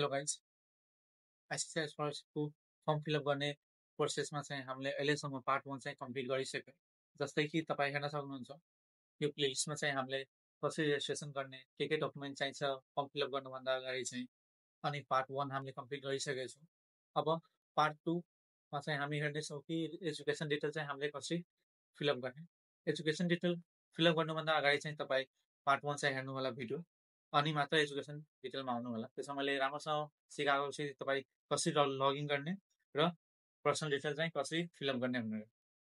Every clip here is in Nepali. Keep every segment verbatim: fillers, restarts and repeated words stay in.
हेलो गाइस, आइसीसीआर स्पोर्ट्स को फर्म फिलअप गर्ने प्रोसेसमा चाहिँ हामीले अहिलेसम्म पार्ट वन चाहिँ कम्प्लिट गरिसक्यौ। जस्तै कि तपाई हेर्न सक्नुहुन्छ, यो प्लेलिस्टमा चाहिँ हामीले कसरी रेजिस्ट्रेसन गर्ने, के के डकुमेन्ट चाहिन्छ फर्म फिलअप गर्नु भन्दा अगाडि चाहिँ, अनि पार्ट वन हामीले कम्प्लिट गरिसकेका छौं। अब पार्ट टू मा चाहिँ हामी हेर्दै छौं कि एजुकेसन डिटेल चाहिँ हामीले कसरी फिलअप गर्ने। एजुकेसन डिटेल फिलअप गर्नु भन्दा अगाडि चाहिँ तपाई पार्ट वन चाहिँ हेर्नु होला भिडियो, अनि मात्र एजुकेसन डिटेलमा आउनु होला। त्यसमा मैले राम्रोसँग सिकाएको छु तपाई कसरी लगिन गर्ने र पर्सनल डिटेल चाहिँ कसरी फिलअप गर्ने भनेर।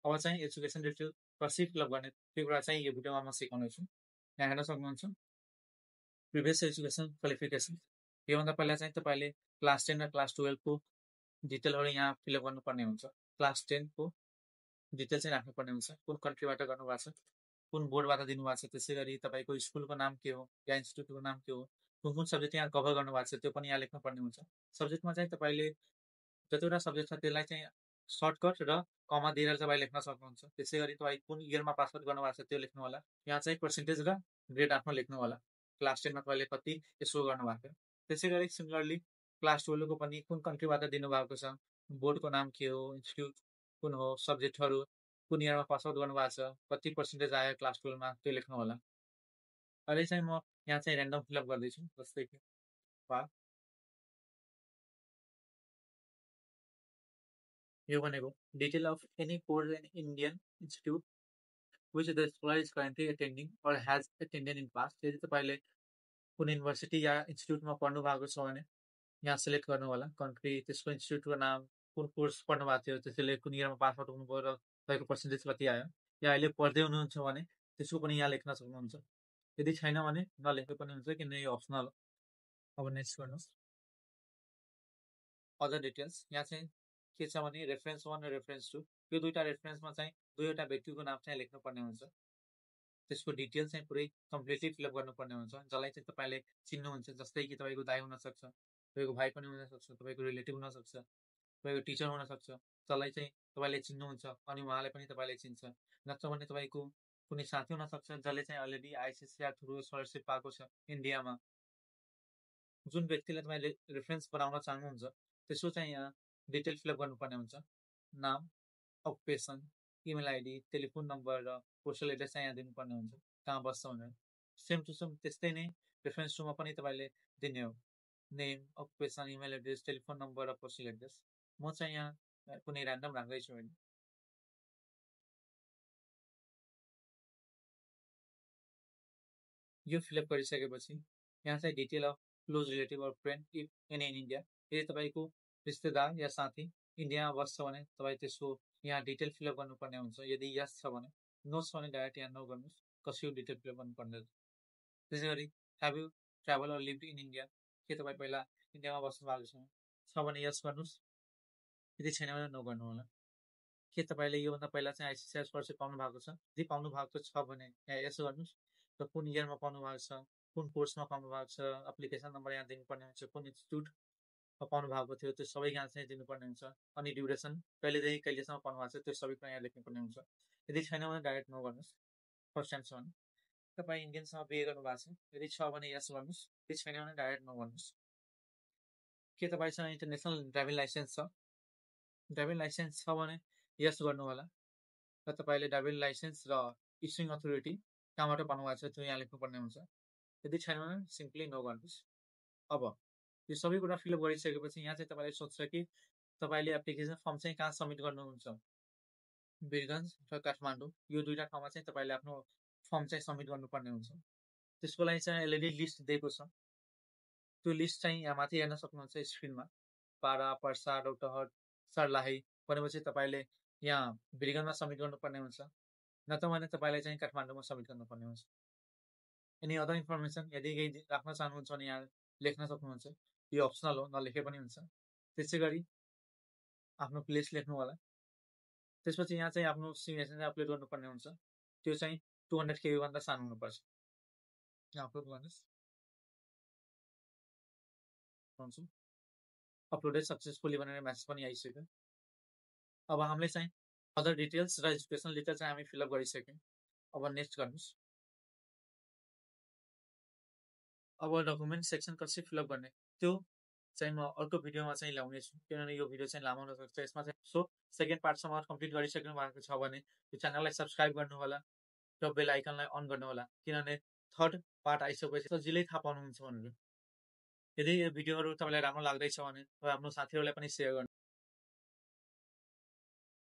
अब चाहिँ एजुकेसन डिटेल कसरी फिलअप गर्ने त्यो कुरा चाहिँ यो भिडियोमा म सिकाउने छु। यहाँ हेर्न सक्नुहुन्छ, प्रिभियस एजुकेसन क्वालिफिकेसन। योभन्दा पहिला चाहिँ तपाईले क्लास टेन र क्लास ट्वेल्भ को डिटेलहरु यहाँ फिलअप गर्नुपर्ने हुन्छ। क्लास टेन को डिटेल चाहिँ राख्नुपर्ने हुन्छ, कुन कन्ट्रीबाट गर्नुभएको छ, कुन बोर्डबाट दिनुभएको छ, त्यसैगरी तपाईको स्कुलको नाम के हो या इन्स्टिट्युटको नाम के हो, कुन कुन सब्जेक्ट यहाँ कभर गर्नुभएको छ त्यो पनि यहाँ लेख्न पर्ने हुन्छ। सब्जेक्टमा चाहिँ तपाईले जतिवटा सब्जेक्ट छ त्यसलाई चाहिँ सर्टकट र कमा दिएर तपाईले लेख्न सक्नुहुन्छ। त्यसैगरी तपाई कुन इयरमा पास आउट गर्नुभएको छ त्यो लेख्नु होला। यहाँ चाहिँ पर्सेन्टेज र ग्रेड आफ्नो लेख्नु होला, क्लास टेन मा तपाईले कति यसो गर्नुभएको। त्यसैगरी सिमिलरली क्लास ट्वेल्भ को पनि कुन कन्ट्रीबाट दिनुभएको छ, बोर्डको नाम के हो, इन्स्टिट्युट कुन हो, सब्जेक्टहरु कुन इयरमा पास आउट गर्नुभएको छ, कति पर्सेन्टेज आयो क्लास ट्वेल्भ मा त्यो लेख्नु होला। अहिले चाहिँ म यहाँ चाहिँ र्यान्डम फिलअप गर्दै छु। जस्तै कि वा यो भनेको detail of any foreign Indian institute which the scholar is currently attending or has attended in past। यदि तपाईले कुनै युनिभर्सिटी या इन्स्टिट्युटमा पढ्नु भएको छ भने यहाँ सिलेक्ट गर्नु होला कन्ट्री, त्यसको इन्स्टिट्युटको नाम, कुन कोर्स पढ्नु भएको थियो, त्यसैले कुन इयरमा पास आउट हुनुभयो र तपाईको पर्सेन्टेज कति आयो, या अहिले पढ्दै हुनुहुन्छ भने त्यसको पनि यहाँ लेख्न सक्नुहुन्छ। यदि छैन भने नलेखे पनि हुन्छ किनकि यो अप्सनल हो। अब नेक्स्ट गर्नुस् अदर डिटेल्स। यहाँ चाहिँ के छ भने रेफरेन्स वन र रेफरेन्स टू, यो दुईटा रेफरेन्समा चाहिँ दुईवटा व्यक्तिको नाम चाहिँ लेख्न पर्ने हुन्छ। त्यसको डिटेल चाहिँ पुरै कम्प्लिटली फिलअप गर्नुपर्ने हुन्छ, जसलाई चाहिँ तपाईले चिन्नुहुन्छ। जस्तै कि तपाईको दाइ हुन सक्छ, तपाईको भाइ पनि हुन सक्छ, तपाईको रिलेटिभ हुन सक्छ, तपाईको टिचर हुन सक्छ, जसलाई चाहिँ तपाईले चिन्नुहुन्छ अनि उहाँले पनि तपाईले चिन्छ। नत्र भने तपाईको कुनै साथी हुन सक्छ जसले चाहिँ अलरेडी आइसीसीआर थ्रु स्कलरशिप पाएको छ इन्डियामा। जुन व्यक्तिलाई तपाईले रेफरेन्स बनाउन चाहनुहुन्छ त्यसको चाहिँ यहाँ डिटेल फिलअप गर्नुपर्ने हुन्छ। नाम, occupation, email ID, telephone number र पोस्टल एड्रेस चाहिँ यहाँ दिनुपर्ने हुन्छ, कहाँ बस्छ भनेर। सेम टु सेम त्यस्तै नै रेफरेन्स टूमा पनि तपाईँले दिने हो। Name, occupation, email address, telephone number र पोस्टल एड्रेस। म चाहिँ यहाँ कुनै ऱ्यान्डम राख्दैछु होइन। यो फिलअप गरिसकेपछि यहाँ चाहिँ detail of close relative or friend if any in India. यदि तपाईँको रिश्तेदार या साथी इन्डियामा बस्छ भने तपाईँ त्यसको यहाँ डिटेल फिलअप गर्नुपर्ने हुन्छ। यदि यस छ भने, नो छ भने डाइरेक्ट यहाँ नो गर्नुहोस्, कसैको डिटेल फिलअप गर्नुपर्ने। त्यसै गरी have you travel or live in India, के तपाईँ पहिला इन्डियामा बस्नु भएको छ छ भने यस गर्नुहोस्, यदि छैन भने नो गर्नु होला। के तपाईँले योभन्दा पहिला चाहिँ आइसीसीआर स्कलरशिप पाउनु भएको छ, यदि पाउनु भएको छ भने यहाँ यसो गर्नुहोस् र कुन इयरमा पाउनु भएको छ, कुन कोर्समा पाउनु भएको छ, एप्लिकेसन नम्बर यहाँ दिनुपर्ने हुन्छ, कुन इन्स्टिट्युट पाउनु भएको थियो त्यो सबै यहाँ चाहिँ दिनुपर्ने हुन्छ, अनि ड्युरेसन कहिलेदेखि कहिलेसम्म पाउनु भएको छ त्यो सबै कुरा यहाँ लेख्नुपर्ने हुन्छ। यदि छैन भने डाइरेक्ट नो गर्नुहोस्। फर्स्ट टाइम छ भने तपाईँ इन्डियनसँग बिहे गर्नु भएको छ, यदि छ भने यस गर्नुहोस्, यदि छैन भने डाइरेक्ट नो गर्नुहोस्। के तपाईँसँग इन्टरनेसनल ड्राइभिङ लाइसेन्स छ, ड्राइभिङ लाइसेन्स छ भने यस गर्नु होला र तपाईँले ड्राइभिङ लाइसेन्स र इस्युइङ अथोरिटी कहाँबाट पाउनु भएको छ त्यो यहाँ लेख्नुपर्ने हुन्छ। यदि छैन भने सिम्पली नो गर्नुहोस्। अब यो सबै कुरा फिलअप गरिसकेपछि यहाँ चाहिँ तपाईँले सोध्छ कि तपाईँले एप्लिकेसन फर्म चाहिँ कहाँ सबमिट गर्नुहुन्छ। वीरगञ्ज र काठमाडौँ यो दुईटा ठाउँमा चाहिँ तपाईँले आफ्नो फर्म चाहिँ सबमिट गर्नुपर्ने हुन्छ। त्यसको लागि चाहिँ अलरेडी लिस्ट दिएको छ, त्यो लिस्ट चाहिँ यहाँ माथि हेर्न सक्नुहुन्छ स्क्रिनमा। पारा, पर्सा, रौतहट, सर्लाही भनेपछि तपाईँले यहाँ वीरगञ्जमा सबमिट गर्नुपर्ने हुन्छ, नत्र भने तपाईँले चाहिँ काठमाडौँमा सबमिट गर्नुपर्ने हुन्छ। एनी अदर इन्फर्मेसन यदि केही राख्न चाहनुहुन्छ भने यहाँ लेख्न सक्नुहुन्छ, यो अप्सनल हो, नलेखे पनि हुन्छ। त्यसै गरी आफ्नो प्लेस लेख्नु होला। त्यसपछि यहाँ चाहिँ आफ्नो सिग्नेचर चाहिँ अपलोड गर्नुपर्ने हुन्छ, त्यो चाहिँ टू हन्ड्रेड केबी भन्दा सानो हुनुपर्छ। यहाँ अपलोड गर्नुहोस्, अपलोडेड सक्सेसफुली भनेर म्यासेज पनि आइसक्यो। अब हामीले चाहिँ अदर डिटेल्स र एजुकेसन डिटेल चाहिँ हामी फिलअप गरिसक्यौँ। अब नेक्स्ट गर्नुहोस्, अब डकुमेन्ट सेक्सन कसरी फिलअप गर्ने त्यो चाहिँ म अर्को भिडियोमा चाहिँ ल्याउने छु किनभने यो भिडियो चाहिँ लामो हुन सक्छ यसमा चाहिँ सो सेकेन्ड पार्ट सम्म कम्प्लिट गरिसक्नु भएको छ भने यो च्यानललाई सब्स्क्राइब गर्नु होला र बेल आइकनलाई अन गर्नु होला किनभने थर्ड पार्ट आइसकेपछि सजिलै थाहा पाउनुहुन्छ भनेर यदि यो भिडियोहरु तपाईलाई राम्रो लाग्दै छ भने आफ्नो साथीहरुलाई पनि शेयर गर्नु